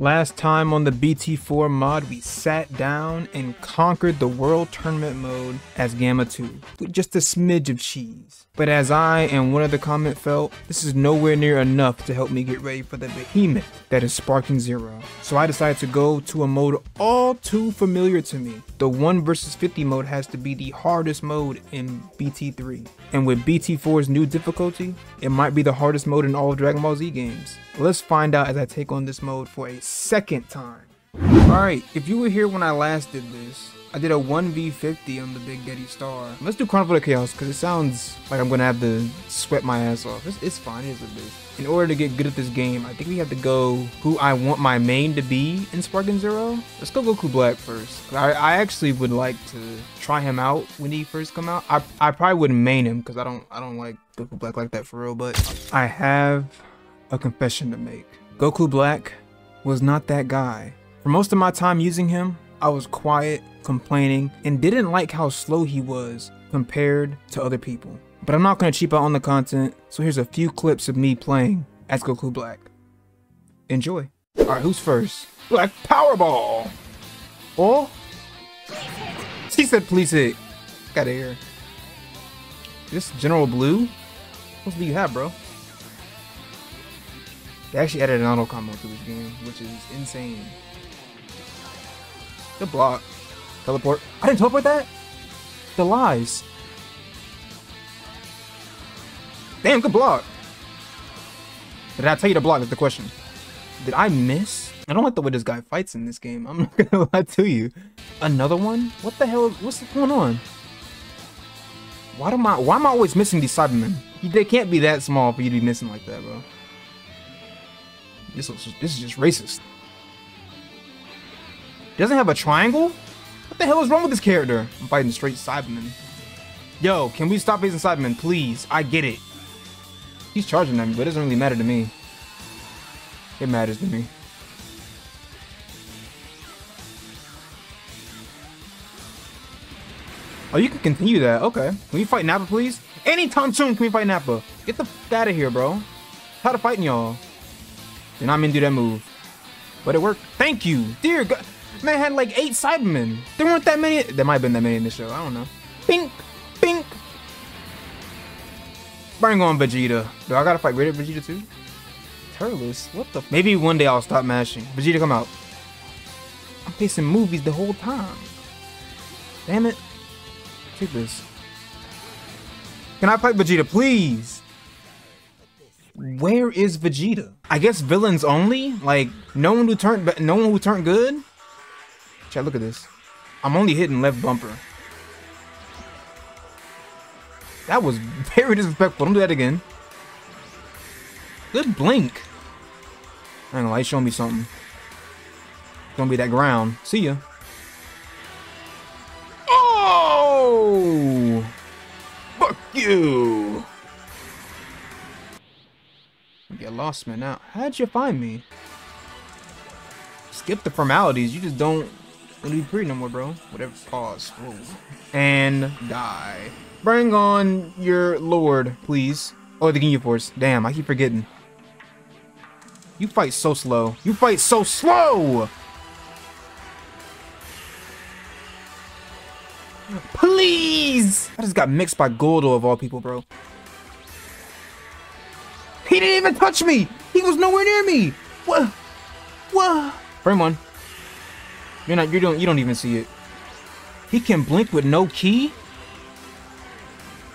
Last time on the BT4 mod, we sat down and conquered the World Tournament mode as Gamma 2 with just a smidge of cheese. But as I and one other comment felt, this is nowhere near enough to help me get ready for the behemoth that is Sparking Zero. So I decided to go to a mode all too familiar to me. The 1 vs 50 mode has to be the hardest mode in BT3. And with BT4's new difficulty, it might be the hardest mode in all of Dragon Ball Z games. Let's find out as I take on this mode for a second time. Alright, if you were here when I last did this, I did a 1v50 on the Big Daddy Star. Let's do Carnival of Chaos because it sounds like I'm going to have to sweat my ass off. It's fine, it is what it is. In order to get good at this game, I think we have to go who I want my main to be in Sparking Zero. Let's go Goku Black first. I actually would like to try him out when he first come out. I probably wouldn't main him because I don't like Goku Black like that for real, but I have a confession to make. Goku Black was not that guy. For most of my time using him, I was quiet, complaining, and didn't like how slow he was compared to other people. But I'm not going to cheap out on the content, so here's a few clips of me playing as Goku Black. Enjoy. Alright, who's first? Black Powerball! Oh? She said please hit. Get out of here. This General Blue? What do you have, bro? They actually added an auto combo to this game, which is insane. Good block. Teleport. I didn't teleport that? The lies. Damn, good block. Did I tell you to block is the question. Did I miss? I don't like the way this guy fights in this game. I'm not gonna lie to you. Another one? What the hell? What's going on? Why am I always missing these Cybermen? They can't be that small for you to be missing like that, bro. This is just racist. Doesn't have a triangle? What the hell is wrong with this character? I'm fighting straight Cybermen. Yo, can we stop facing Cybermen, please? I get it. He's charging at me, but it doesn't really matter to me. It matters to me. Oh, you can continue that. Okay. Can we fight Nappa, please? Anytime soon can we fight Nappa? Get the f*** out of here, bro. Tired of fighting y'all. Did not mean to do that move. But it worked. Thank you. Dear God. Man, I had like 8 Cybermen. There weren't that many. There might have been that many in this show. I don't know. Bink. Bink. Bring on Vegeta. Do I gotta fight Greater Vegeta too? Turles? What the? Maybe one day I'll stop mashing. Vegeta, come out. I'm facing movies the whole time. Damn it. Take this. Can I fight Vegeta, please? Where is Vegeta? I guess villains only? Like, no one who turned good? Chat, look at this. I'm only hitting left bumper. That was very disrespectful. Don't do that again. Good blink. I ain't gonna lie, showing me something. It's gonna be that ground. See ya. Oh! Fuck you! You lost me now. How'd you find me? Skip the formalities. You just don't really be pretty no more, bro. Whatever. Pause. Whoa. And die. Bring on your lord, please. Oh, the Ginyu Force. Damn, I keep forgetting. You fight so slow. You fight so slow! Please! I just got mixed by Guldo of all people, bro. He didn't even touch me! He was nowhere near me! What? What? Frame one. You don't even see it. He can blink with no key?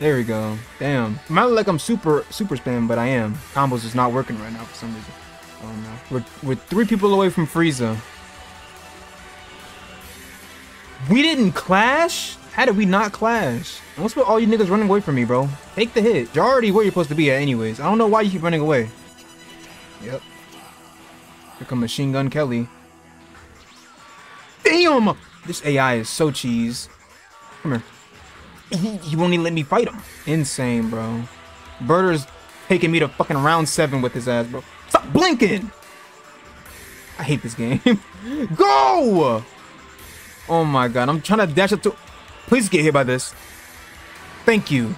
There we go. Damn. I'm not like I'm super spam, but I am. Combo's just not working right now for some reason. I don't know. We're 3 people away from Frieza. We didn't clash? How did we not clash? And what's with all you niggas running away from me, bro? Take the hit. You're already where you're supposed to be at anyways. I don't know why you keep running away. Yep. Here comes Machine Gun Kelly. Damn! This AI is so cheese. Come here. He won't even let me fight him. Insane, bro. Birder's taking me to fucking round 7 with his ass, bro. Stop blinking! I hate this game. Go! Oh my god, I'm trying to dash up to... Please get hit by this. Thank you.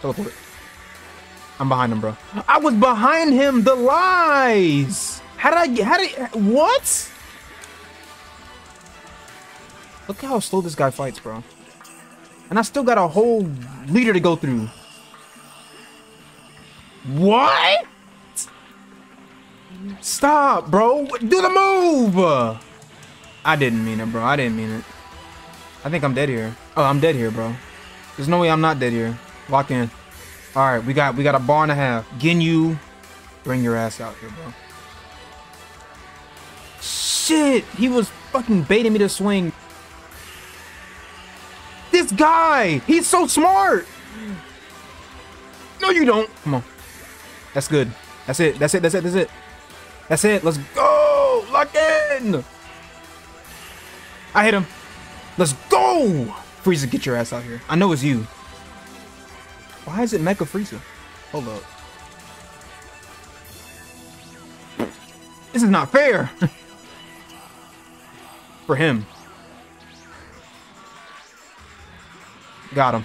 Teleport. I'm behind him, bro. I was behind him. The lies. What? Look at how slow this guy fights, bro. And I still got a whole leader to go through. What? Stop, bro. Do the move. I didn't mean it, bro. I didn't mean it. I think I'm dead here. Oh, I'm dead here, bro. There's no way I'm not dead here. Lock in. All right, we got a bar and a half. Ginyu, bring your ass out here, bro. Shit, he was fucking baiting me to swing. This guy, he's so smart. No, you don't. Come on. That's good. That's it. That's it. That's it. That's it. That's it. Let's go. Lock in. I hit him. Let's go. Frieza, get your ass out here. I know it's you. Why is it Mecha Frieza? Hold up. This is not fair. For him. Got him.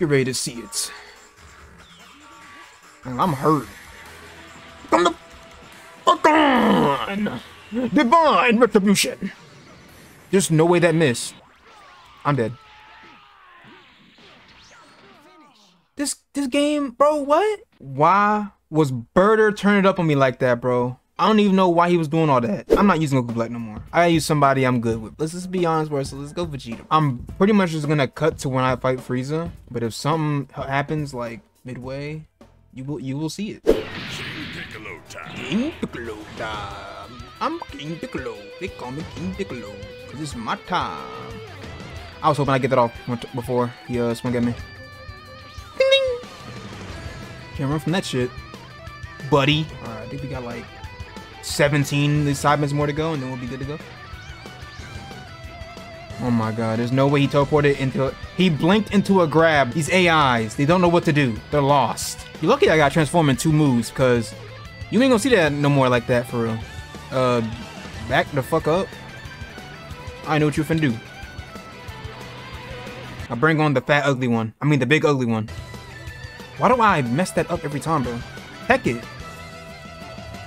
You're ready to see it. Man, I'm hurt. Come the fuck on! Divine retribution. There's no way that missed. I'm dead. This game, bro, what? Why was Birder turning up on me like that, bro? I don't even know why he was doing all that. I'm not using Goku Black no more. I gotta use somebody I'm good with. Let's just be honest, bro. So let's go Vegeta. I'm pretty much just gonna cut to when I fight Frieza. But if something happens like midway, you will see it. King Piccolo time. King Piccolo time. I'm King Piccolo. They call me King Piccolo. Cause it's my time. I was hoping I'd get that off before he swung at me. Ding ding! Can't run from that shit. Buddy. Alright, I think we got like 17 these Cybermen more to go, and then we'll be good to go. Oh my god, there's no way he teleported into a... He blinked into a grab. These AIs, they don't know what to do. They're lost. You're lucky I got transformed in 2 moves, because you ain't gonna see that no more like that, for real. Back the fuck up. I know what you finna do. I bring on the fat ugly one. I mean the big ugly one. Why do I mess that up every time, bro? Heck it.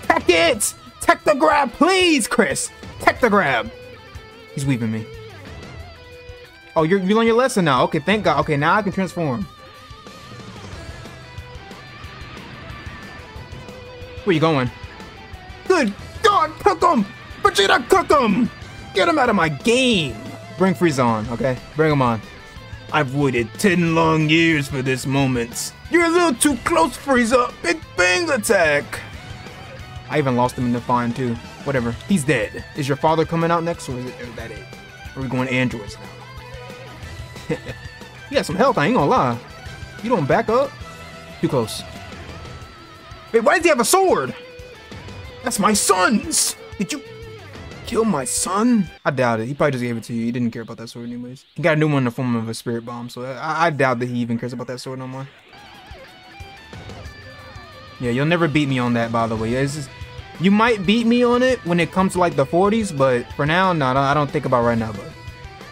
Tech it! Tech the grab, please, Chris! Tech the grab! He's weaving me. Oh, you learn your lesson now. Okay, thank God. Okay, now I can transform. Where you going? Good God, cook him! Vegeta, cook him! Get him out of my game! Bring Frieza on, okay? Bring him on. I've waited 10 long years for this moment. You're a little too close, Frieza! Big Bang attack! I even lost him in the fine too. Whatever. He's dead. Is your father coming out next, or is that it? Are we going androids now? You got some health, I ain't gonna lie. You don't back up? Too close. Wait, why does he have a sword? That's my son's! Did you kill my son? I doubt it. He probably just gave it to you. He didn't care about that sword anyways. He got a new one in the form of a spirit bomb, so I doubt that he even cares about that sword no more. Yeah, you'll never beat me on that, by the way. Yeah, it's just, you might beat me on it when it comes to like the 40s, but for now, no, I don't think about right now. But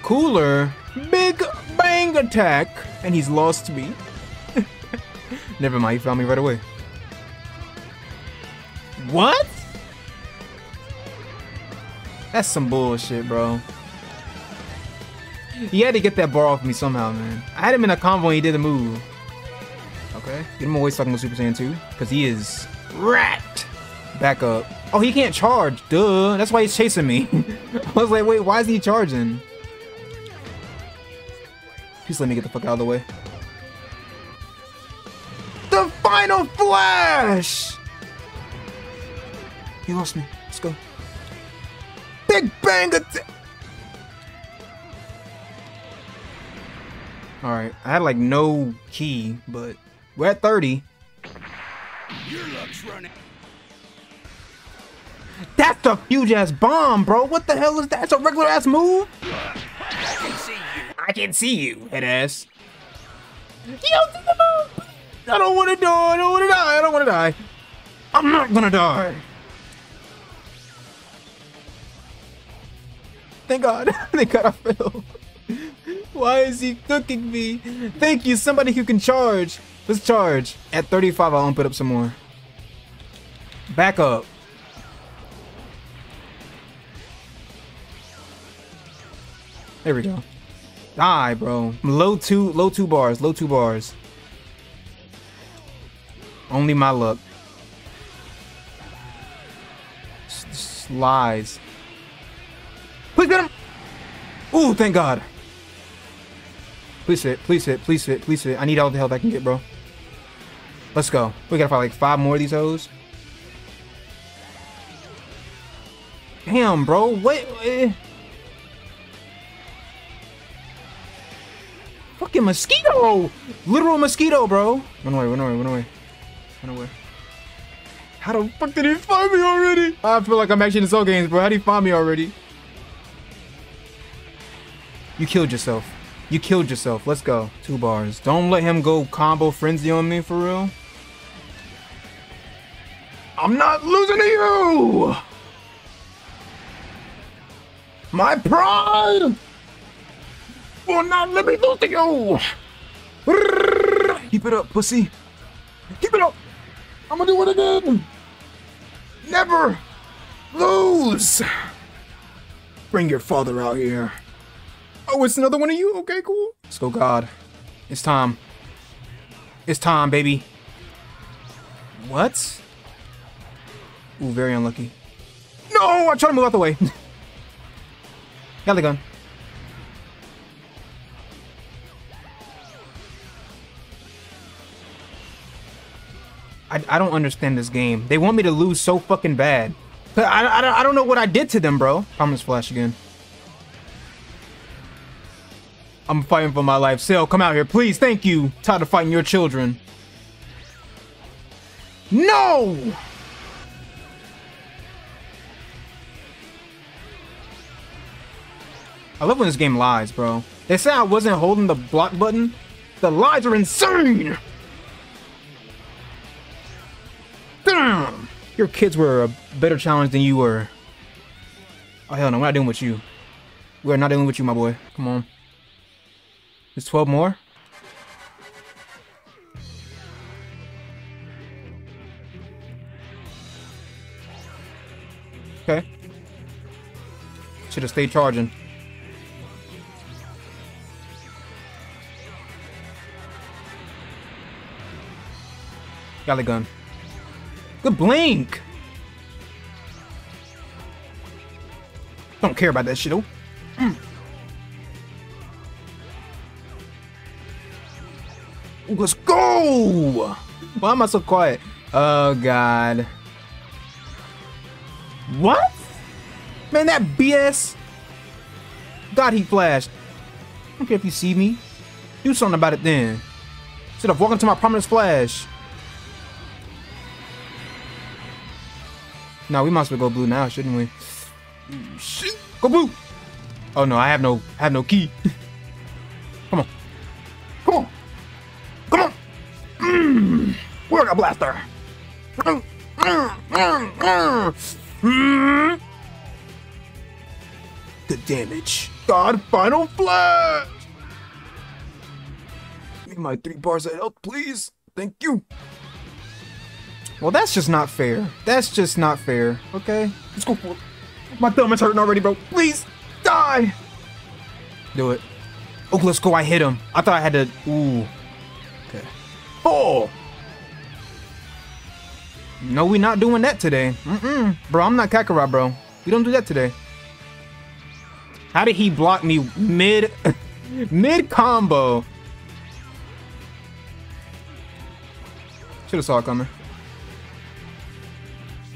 Cooler, big bang attack, and he's lost me. Never mind, he found me right away. What? That's some bullshit, bro. He had to get that bar off me somehow, man. I had him in a combo and he did a move. Okay, get him away so I can go Super Saiyan 2, because he is wrapped. Back up. Oh, he can't charge, duh. That's why he's chasing me. I was like, wait, why is he charging? Please let me get the fuck out of the way. The final flash! He lost me, let's go. Big bang attack! All right, I had like no key, but we're at 30. Your luck's running. That's a huge ass bomb, bro. What the hell is that? That's a regular ass move. I can see you. I can see you, head ass. Yo, I don't want to die. I don't want to die. I don't want to die. I'm not gonna die. Thank God. Thank God I fell. Why is he cooking me? Thank you, somebody who can charge. Let's charge. At 35, I'll ump it up some more. Back up. There we go. Die, bro. Low two bars. Only my luck. Lies. Please get him. Ooh, thank God. Please hit. I need all the help I can get, bro. Let's go. We gotta fight like 5 more of these hoes. Damn, bro. What? Fucking mosquito! Literal mosquito, bro. Run away. How the fuck did he find me already? I feel like I'm actually in Soul games, bro. How did he find me already? You killed yourself. Let's go. 2 bars. Don't let him go combo frenzy on me, for real. I'm not losing to you! My pride will not let me lose to you! Keep it up, pussy. Keep it up! I'm gonna do it again! Never lose! Bring your father out here. Oh, it's another one of you? Okay, cool. Let's go, God. It's time. It's time, baby. What? Ooh, very unlucky. No! I tried to move out the way. Got the gun. I don't understand this game. They want me to lose so fucking bad. But I don't know what I did to them, bro. Promise flash again. I'm fighting for my life. Cell, come out here, please. Thank you. Tired of fighting your children. No! I love when this game lies, bro. They said I wasn't holding the block button. The lies are insane! Damn! Your kids were a better challenge than you were. Oh, hell no. We're not dealing with you. We're not dealing with you, my boy. Come on. There's 12 more. Okay. Should have stayed charging. Got the gun. Good blink. Don't care about that shit, though. Let's go! Why am I so quiet? Oh, God. What? Man, that BS. God, he flashed. I don't care if you see me. Do something about it then. Instead of walking to my prominence flash. No, we must go blue now, shouldn't we? Shit. Go blue! Oh, no, I have no key. Come on! We're a blaster! The damage. God, final flash! Give me my 3 bars of health, please. Thank you. Well, that's just not fair. That's just not fair. Okay? Let's go for it. My thumb is hurting already, bro. Please die! Do it. Oh, let's go. I hit him. I thought I had to. Ooh. Oh! No, we're not doing that today. Mm-mm. Bro, I'm not Kakarot, bro. We don't do that today. How did he block me mid combo? Should have saw it coming.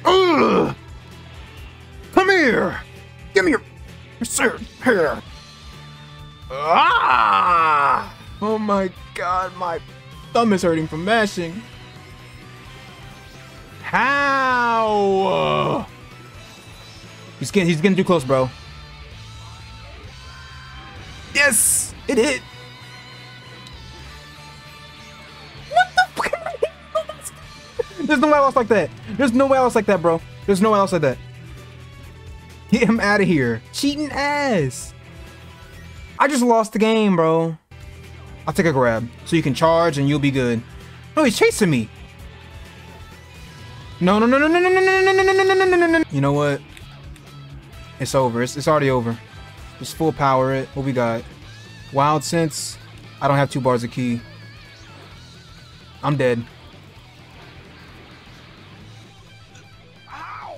Ugh! Come here! Give me your hair. Ah! Oh my God, my thumb is hurting from mashing. How? He's getting too close, bro. Yes, it hit. What the fuck? There's no way else like that. There's no way else like that, bro. There's no way else like that. Get him out of here, cheating ass. I just lost the game, bro. I'll take a grab, so you can charge and you'll be good. No, he's chasing me. No. You know what? It's over. It's already over. Just full power it. What we got? Wild Sense. I don't have 2 bars of ki. I'm dead. Ow.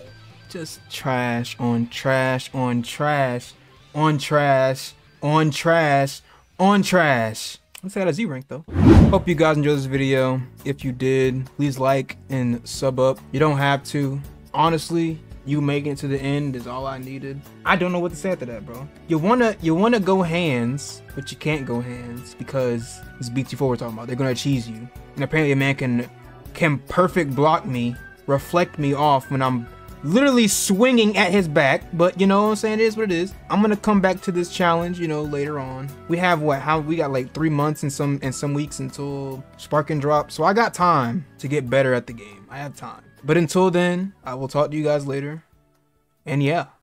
Just trash on trash on trash on trash on trash on trash. Let's add a Z rank though. Hope you guys enjoyed this video. If you did, please like and sub up. You don't have to. Honestly, you making it to the end is all I needed. I don't know what to say after that, bro. You wanna go hands, but you can't go hands because it's BT4 we're talking about. They're gonna cheese you. And apparently a man can perfect block me, reflect me off when I'm literally swinging at his back, but you know what I'm saying, it is what it is. I'm gonna come back to this challenge, you know, later on. We have what, how we got like 3 months and some weeks until Sparking Drop, so I got time to get better at the game. I have time. But until then, I will talk to you guys later, and yeah.